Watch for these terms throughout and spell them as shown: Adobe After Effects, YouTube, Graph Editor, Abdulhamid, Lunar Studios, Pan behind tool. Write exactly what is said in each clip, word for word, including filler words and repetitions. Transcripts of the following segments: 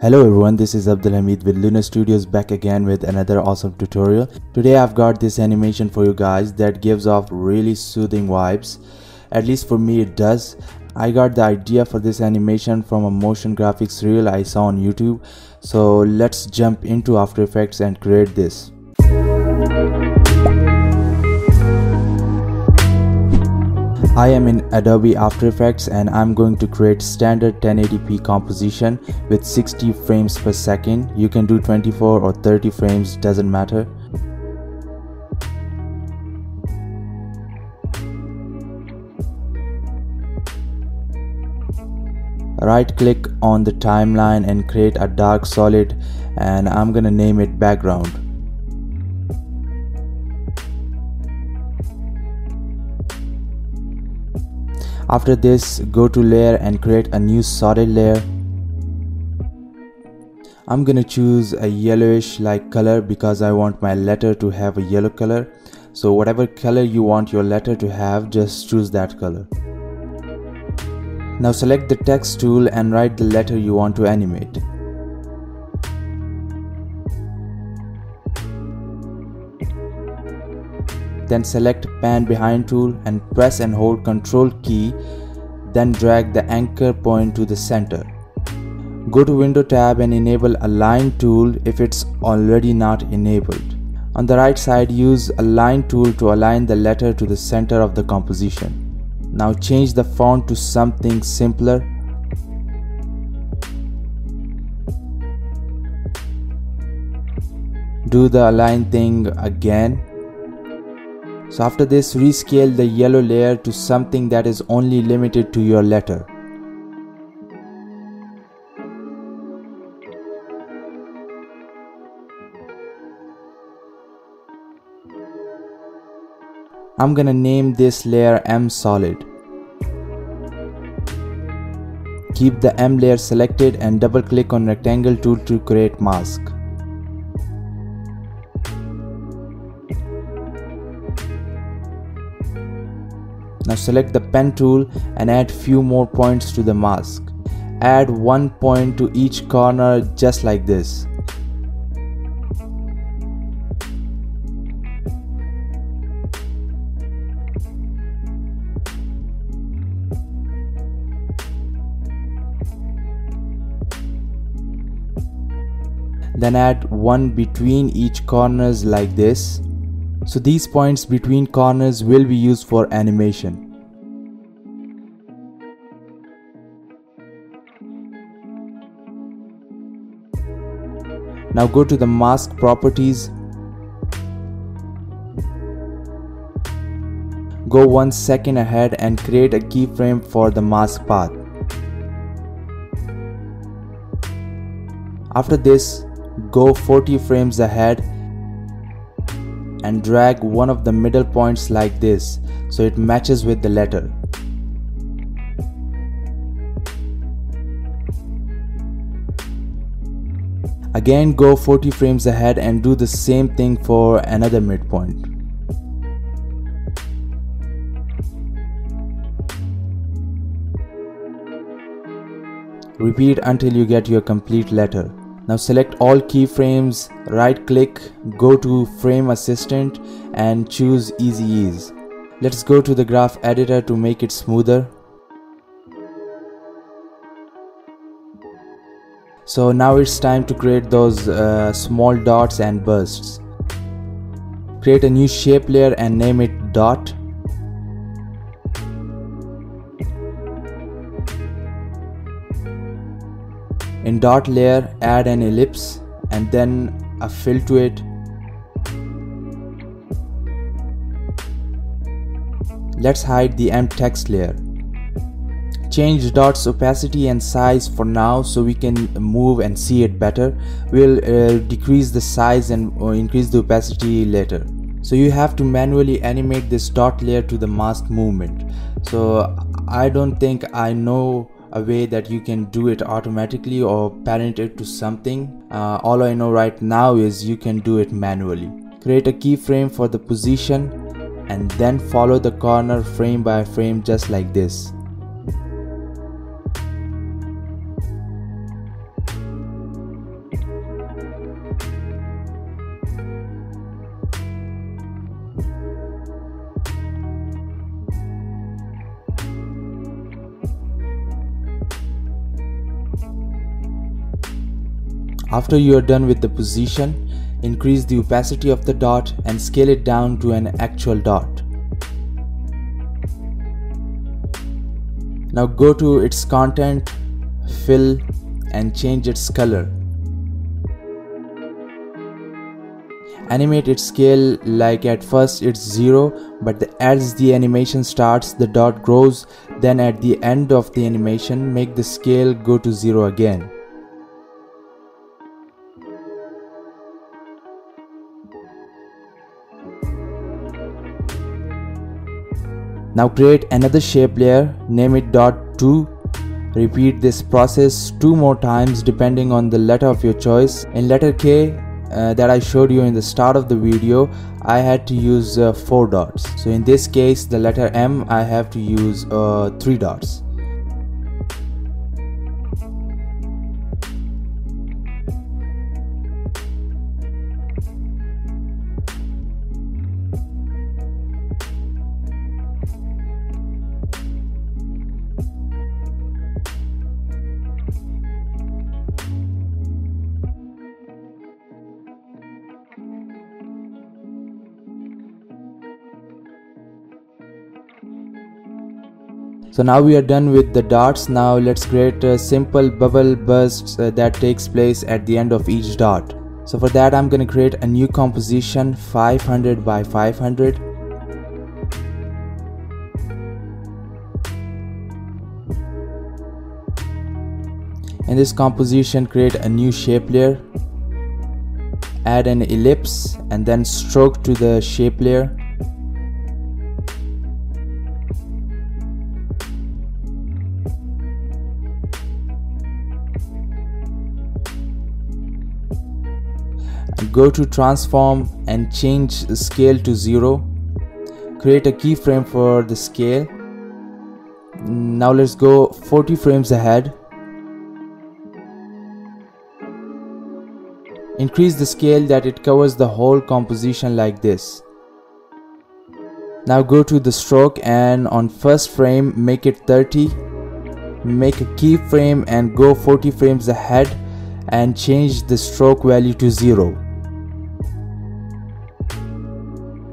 Hello everyone, this is Abdulhamid with Lunar Studios, back again with another awesome tutorial. Today I've got this animation for you guys that gives off really soothing vibes. At least for me it does. I got the idea for this animation from a motion graphics reel I saw on YouTube. So let's jump into After Effects and create this. I am in Adobe After Effects and I'm going to create standard ten eighty p composition with sixty frames per second. You can do twenty-four or thirty frames, doesn't matter. Right click on the timeline and create a dark solid, and I'm gonna name it background. After this, go to layer and create a new solid layer. I'm gonna choose a yellowish like color because I want my letter to have a yellow color. So whatever color you want your letter to have, just choose that color. Now select the text tool and write the letter you want to animate. Then select Pan Behind tool and press and hold Ctrl key, then drag the anchor point to the center. Go to Window tab and enable Align tool if it's already not enabled. On the right side, use Align tool to align the letter to the center of the composition. Now change the font to something simpler. Do the align thing again. So after this, rescale the yellow layer to something that is only limited to your letter. I'm gonna name this layer M solid. Keep the M layer selected and double click on rectangle tool to create mask. Now select the pen tool and add few more points to the mask. Add one point to each corner, just like this. Then add one between each corners like this. So these points between corners will be used for animation. Now go to the mask properties. Go one second ahead and create a keyframe for the mask path. After this, go forty frames ahead and drag one of the middle points like this, so it matches with the letter. Again, go forty frames ahead and do the same thing for another midpoint. Repeat until you get your complete letter. Now select all keyframes, right click, go to Frame Assistant and choose Easy Ease. Let's go to the Graph Editor to make it smoother. So now it's time to create those uh, small dots and bursts. Create a new shape layer and name it Dot. In dot layer, add an ellipse and then a fill to it. Let's hide the M text layer. Change dot's opacity and size for now so we can move and see it better. We'll uh, decrease the size and uh, increase the opacity later. So you have to manually animate this dot layer to the mask movement. So I don't think I know a way that you can do it automatically or parent it to something. Uh, all I know right now is you can do it manually. Create a keyframe for the position and then follow the corner frame by frame, just like this. After you are done with the position, increase the opacity of the dot and scale it down to an actual dot. Now go to its content, fill, and change its color. Animate its scale like at first it's zero, but the, as the animation starts the dot grows, then at the end of the animation make the scale go to zero again. Now create another shape layer, name it dot two. Repeat this process two more times depending on the letter of your choice. In letter K uh, that I showed you in the start of the video, I had to use uh, four dots. So in this case, the letter M, I have to use uh, three dots. So now we are done with the dots. Now let's create a simple bubble burst uh, that takes place at the end of each dot. So for that I'm going to create a new composition, five hundred by five hundred. In this composition create a new shape layer, add an ellipse and then stroke to the shape layer. Go to transform and change the scale to zero. Create a keyframe for the scale. Now let's go forty frames ahead. Increase the scale that it covers the whole composition like this. Now go to the stroke and on first frame make it thirty. Make a keyframe and go forty frames ahead and change the stroke value to zero.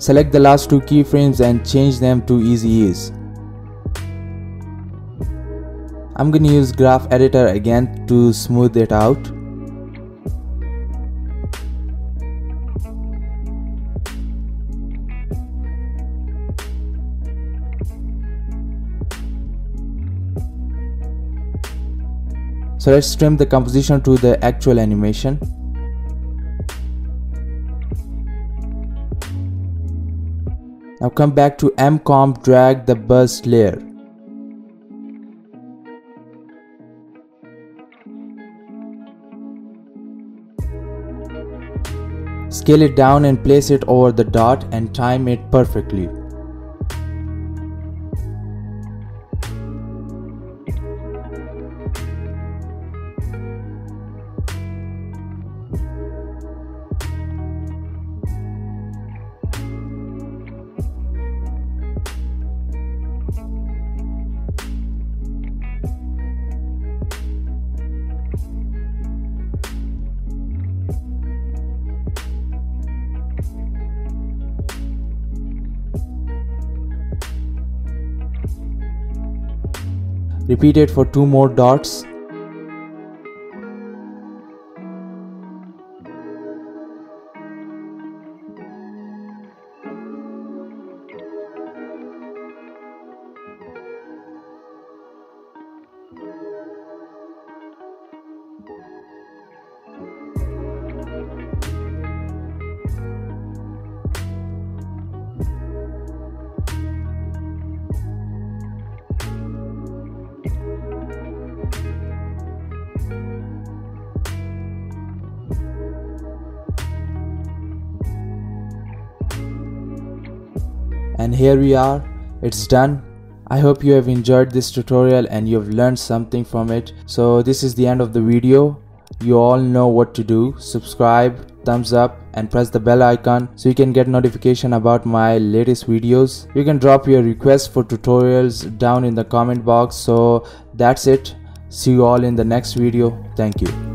Select the last two keyframes and change them to easy ease. I'm gonna use Graph Editor again to smooth it out. So let's trim the composition to the actual animation. Now come back to M comp, drag the burst layer. Scale it down and place it over the dot and time it perfectly. Repeat it for two more dots. And here we are, it's done. I hope you have enjoyed this tutorial and you have learned something from it. So this is the end of the video. You all know what to do. Subscribe, thumbs up and press the bell icon so you can get notification about my latest videos. You can drop your requests for tutorials down in the comment box. So that's it. See you all in the next video. Thank you.